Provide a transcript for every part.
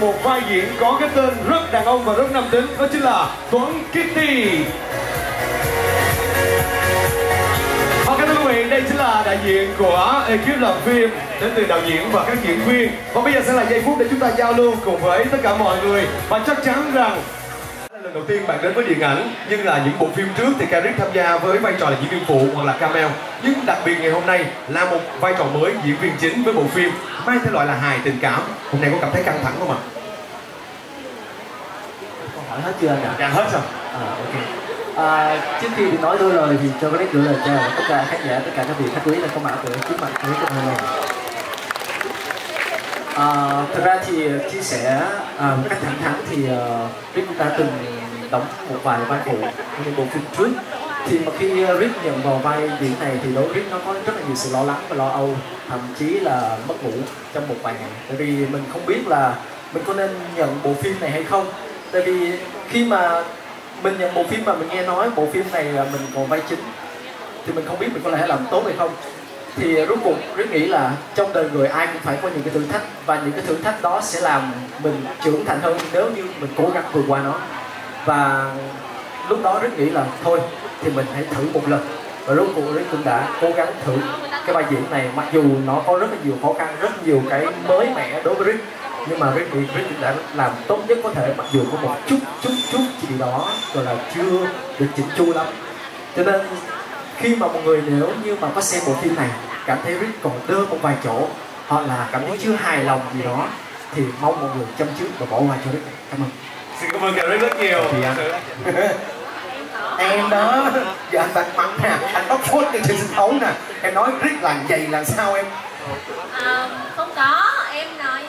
một vai diễn có cái tên rất đàn ông và rất nam tính, đó chính là Tuấn Kitty. Các thưa quý vị, đây chính là đại diện của ekip làm phim đến từ đạo diễn và các diễn viên. Và bây giờ sẽ là giây phút để chúng ta giao lưu cùng với tất cả mọi người. Và chắc chắn rằng lần đầu tiên bạn đến với điện ảnh, nhưng là những bộ phim trước thì Karik tham gia với vai trò là diễn viên phụ hoặc là cameo, nhưng đặc biệt ngày hôm nay là một vai trò mới, diễn viên chính với bộ phim mang thể loại là hài tình cảm. Hôm nay có cảm thấy căng thẳng không ạ? Câu hỏi hết chưa anh ạ? Dạ hết rồi. Trước khi nói đôi lời thì cho Karik gửi lời chào tất cả khán giả, tất cả các vị khách quý là có mặt ở trước mặt Karik hôm nay. Thật ra thì chia sẻ một cách thẳng thắn thì Rick cũng đã từng đóng một vài vai phụ những bộ phim trước. Thì mà khi Rick nhận vào vai diễn này thì đối với Rick nó có rất là nhiều sự lo lắng và lo âu, thậm chí là mất ngủ trong một vài ngày. Tại vì mình không biết là mình có nên nhận bộ phim này hay không. Tại vì khi mà mình nhận bộ phim mà mình nghe nói bộ phim này là mình còn vai chính thì mình không biết mình có lẽ làm tốt hay không. Thì rốt cuộc Rick nghĩ là trong đời người ai cũng phải có những cái thử thách, và những cái thử thách đó sẽ làm mình trưởng thành hơn nếu như mình cố gắng vượt qua nó. Và lúc đó Rick nghĩ là thôi thì mình hãy thử một lần. Và rốt cuộc Rick cũng đã cố gắng thử cái bài diễn này, mặc dù nó có rất là nhiều khó khăn, rất nhiều cái mới mẻ đối với Rick, nhưng mà Rick cũng đã làm tốt nhất có thể, mặc dù có một chút gì đó rồi là chưa được chỉnh chu lắm. Cho nên khi mà một người nếu như mà có xem bộ phim này cảm thấy Rick còn đơ một vài chỗ hoặc là cảm thấy chưa hài lòng gì đó thì mong mọi người châm trước và bỏ qua cho Rick. Cảm ơn. Xin cảm ơn Karik rất nhiều. Em đó giờ anh đặt mắng nè, anh bóc phốt trên sân khấu nè, em nói Rick làm vậy làm sao em? Không có, em nói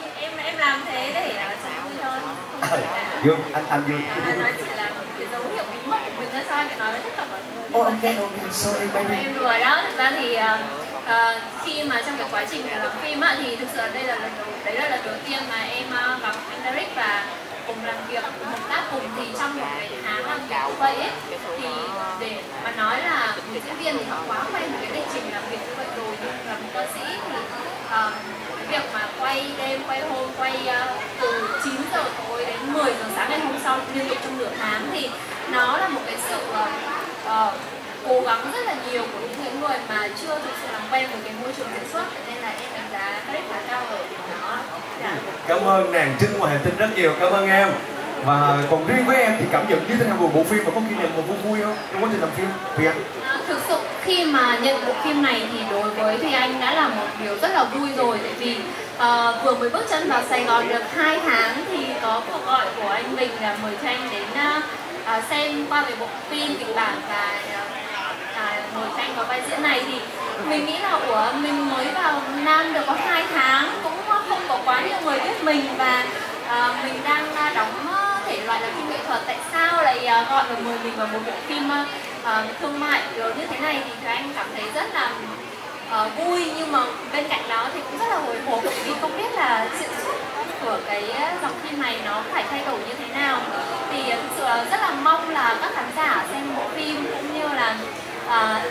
em làm thế để vui hơn. Dương, anh Dương. Nói chỉ là cái dấu hiệu bí mật của mình ra sao để nói với tất cả mọi người. Em đùa đó. Thực ra thì khi mà trong cái quá trình làm phim thì thực sự đây là lần đầu tiên mà em gặp anh Karik và cùng làm việc, cùng hợp tác cùng. Thì trong một cái tháng làm việc như vậy ấy, thì để mà nói là người diễn viên thì họ quá quen một cái lịch trình làm việc như vậy rồi, nhưng là một ca sĩ thì cái việc mà quay đêm, quay hôm, quay từ 9 giờ tối đến 10 giờ sáng ngày hôm sau liên tục trong nửa tháng thì nó là một cái sự cố gắng rất là nhiều của những người mà chưa thực sự làm quen với cái môi trường sản xuất, nên là em đánh giá Karik khá cao ở điểm đó. Cảm ơn nàng Trinh ngoài hành tinh rất nhiều, cảm ơn em. Và còn riêng với em thì cảm nhận như thế nào về bộ phim và có kỷ niệm một vui không trong quá trình làm phim Thùy Anh? Thực sự khi mà nhận bộ phim này thì đối với Thùy Anh đã là một điều rất là vui rồi, tại vì vừa mới bước chân vào Sài Gòn được 2 tháng thì có cuộc gọi của anh Bình là mời cho anh đến xem qua về bộ phim kịch bản và mời cho anh vào vai diễn này. Thì mình nghĩ là mình mới vào Nam được có 2 tháng, cũng không có quá nhiều người biết mình và mình đang đóng thể loại là phim nghệ thuật, tại sao lại gọi và mời mình vào một bộ phim thương mại lớn như thế này thì các anh cảm thấy rất là vui, nhưng mà bên cạnh đó thì cũng rất là hồi hộp vì không biết là diễn xuất của cái dòng phim này nó phải thay đổi như thế nào. Thì thực sự rất là mong là các khán giả xem bộ phim cũng như là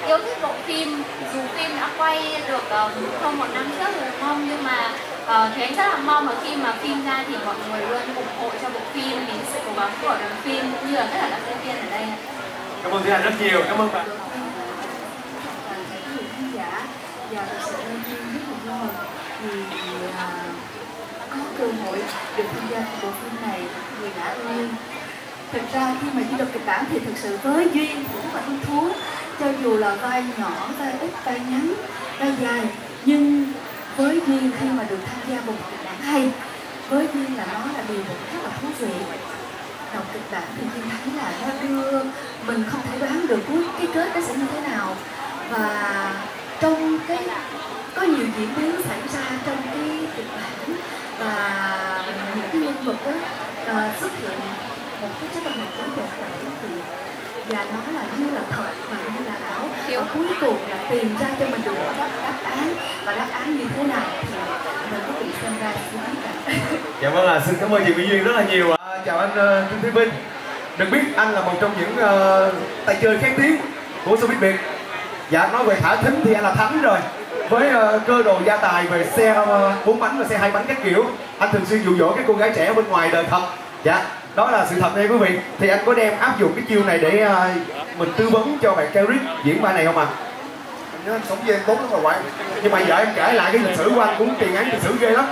yêu thích bộ phim, dù phim đã quay được hơn 1 năm trước rồi không, nhưng mà thì anh rất là mong mà khi mà phim ra thì mọi người luôn ủng hộ cho bộ phim, vì sự cố gắng của đoàn phim cũng như là tất cả các diễn viên ở đây. Cảm ơn Thùy Anh rất nhiều, cảm ơn bạn. Giờ thực sự em duyên rất là vui vì có cơ hội được tham gia bộ phim này, người đã ơi. Thực ra khi mà đi đọc kịch bản thì thực sự với Duyên cũng rất là hứng thú, cho dù là vai nhỏ, vai ít, vai ngắn, vai dài, nhưng với Duyên khi mà được tham gia một kịch bản hay, với Duyên là nó là điều rất là thú vị. Đọc kịch bản thì Duyên thấy là nó đưa mình không thể đoán được cái kết nó sẽ như thế nào, và trong cái có nhiều diễn biến xảy ra trong cái kịch bản và những cái nhân vật đó xuất hiện một cái chất là một cái và nó là như là thật và như là ảo, và cuối cùng là tìm ra cho mình được đáp án và đáp án như thế nào thì mình có bị xem ra những cái. Dạ vâng ạ, xin cảm ơn chị Mỹ Duyên rất là nhiều. Chào anh Trương Thế Vinh. Được biết anh là một trong những tay chơi khét tiếng của showbiz Việt. Dạ nói về thả thính thì anh là thánh rồi. Với cơ đồ gia tài về xe 4 bánh và xe 2 bánh các kiểu, anh thường xuyên dụ dỗ các cô gái trẻ bên ngoài đời thật. Dạ, đó là sự thật đây quý vị. Thì anh có đem áp dụng cái chiêu này để mình tư vấn cho bạn Karik diễn vai này không ạ? Nếu anh sống với em tốt lắm rồi bạn. Nhưng mà giờ em kể lại cái lịch sử của anh cũng tiền án lịch sử ghê lắm.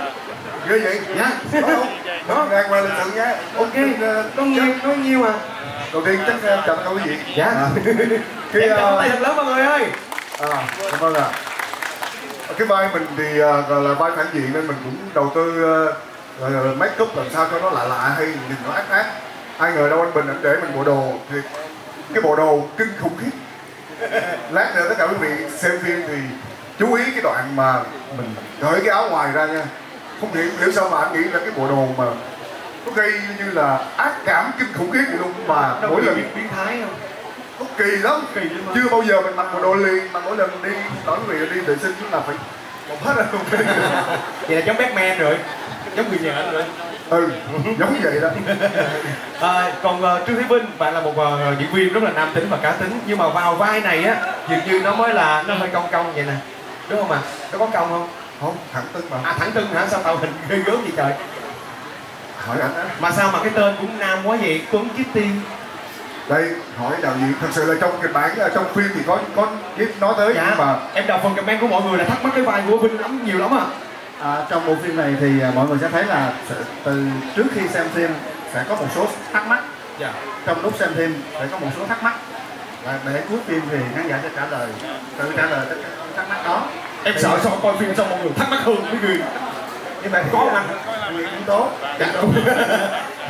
Ghê vậy? Dạ. Đó không? Đó, ra ngoài lịch sử nha. Ok, nói nhiều à. Đầu tiên chắc em chào các quý vị. Dạ. Khi em chào tay thật lớn mọi người ơi. Cảm ơn ạ. Cái vai mình thì là vai phản diện nên mình cũng đầu tư make up làm sao cho nó lạ lạ hay nhìn nó ác ác. Ai ngờ đâu anh Bình ảnh để mình bộ đồ thì cái bộ đồ kinh khủng khiếp. Lát nữa tất cả quý vị xem phim thì chú ý cái đoạn mà mình cởi cái áo ngoài ra nha. Không hiểu sao mà anh nghĩ là cái bộ đồ mà nó gây như là ác cảm kinh khủng khiếp luôn mà đâu mỗi lần biến thái không? Nó kỳ lắm, chưa bao giờ mình mặc bộ đồ liền mà mỗi lần đi đón vị đi vệ sinh chúng là phải bọc hết ra luôn. Vậy là giống Batman rồi, giống người nhện rồi. Ừ, giống vậy đó. Còn Trương Thế Vinh, bạn là một diễn viên rất là nam tính và cá tính, nhưng mà vào vai này á dường như nó mới là nó hơi cong vậy nè, đúng không ạ? Nó có cong không? Không, thẳng tưng mà. À, thẳng tưng hả? Sao tạo hình ghê gớm vậy trời? Hỏi anh á. Mà sao mà cái tên cũng nam quá vậy? Tuấn Kitty. Đây, hỏi đạo diễn, thật sự là trong kịch bản, trong phim thì có nói tới dạ, nhưng mà... Em đọc phần comment của mọi người là thắc mắc cái vai của Vinh lắm, nhiều lắm à. Trong bộ phim này thì mọi người sẽ thấy là từ trước khi xem phim sẽ có một số thắc mắc. Dạ. Trong lúc xem phim sẽ có một số thắc mắc. Và để cuối phim thì khán giả sẽ trả lời, tự trả lời tất cả những thắc mắc đó. Em thì... sợ sao coi phim xong mọi người thắc mắc hơn cái gì. Nhưng mà có mà người cũng tốt. Dạ đúng.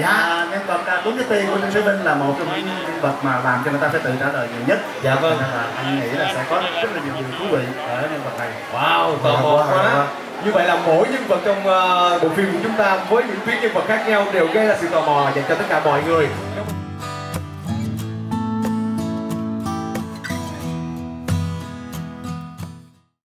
Dạ, nhân vật Tuấn Kitty của Trương Thế Vinh là một trong những nhân vật mà làm cho người ta phải tự trả lời nhiều nhất. Dạ vâng. Nên là anh nghĩ là sẽ có rất là nhiều điều thú vị ở nhân vật này. Wow, tò mò quá. Như vậy là mỗi nhân vật trong bộ phim của chúng ta với những tuyến nhân vật khác nhau đều gây ra sự tò mò dành cho tất cả mọi người.